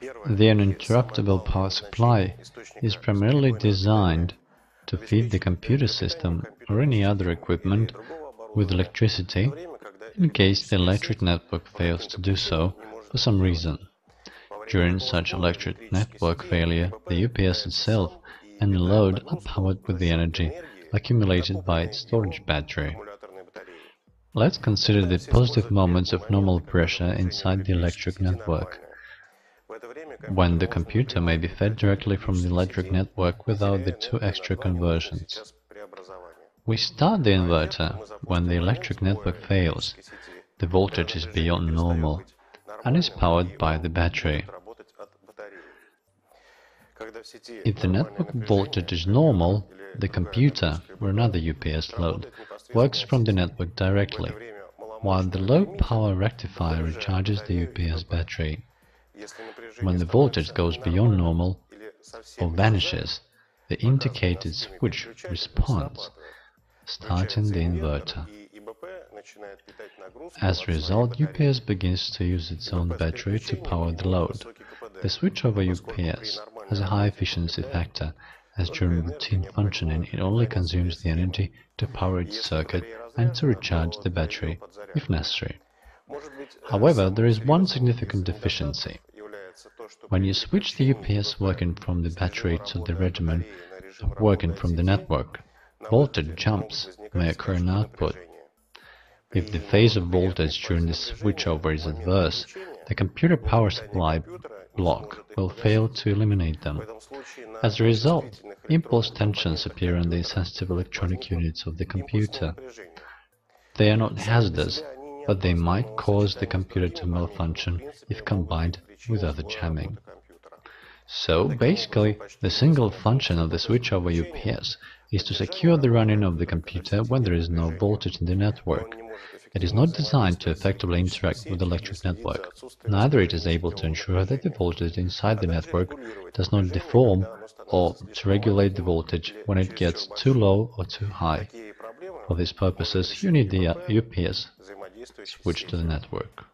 The uninterruptible power supply is primarily designed to feed the computer system or any other equipment with electricity in case the electric network fails to do so for some reason. During such electric network failure, the UPS itself and the load are powered with the energy accumulated by its storage battery. Let's consider the positive moments of normal pressure inside the electric network, when the computer may be fed directly from the electric network without the two extra conversions. We start the inverter when the electric network fails, the voltage is beyond normal and is powered by the battery. If the network voltage is normal, the computer, or another UPS load, works from the network directly, while the low power rectifier recharges the UPS battery. When the voltage goes beyond normal or vanishes, the indicated switch responds, starting the inverter. As a result, UPS begins to use its own battery to power the load. The switch over UPS has a high efficiency factor, as during routine functioning it only consumes the energy to power its circuit and to recharge the battery, if necessary. However, there is one significant deficiency. When you switch the UPS working from the battery to the regimen working from the network, voltage jumps may occur in output. If the phase of voltage during the switchover is adverse, the computer power supply block will fail to eliminate them. As a result, impulse tensions appear on the sensitive electronic units of the computer. They are not hazardous, but they might cause the computer to malfunction if combined with other jamming. So, basically, the single function of the switchover UPS is to secure the running of the computer when there is no voltage in the network. It is not designed to effectively interact with the electric network. Neither it is able to ensure that the voltage inside the network does not deform or to regulate the voltage when it gets too low or too high. For these purposes, you need the UPS switch to the network.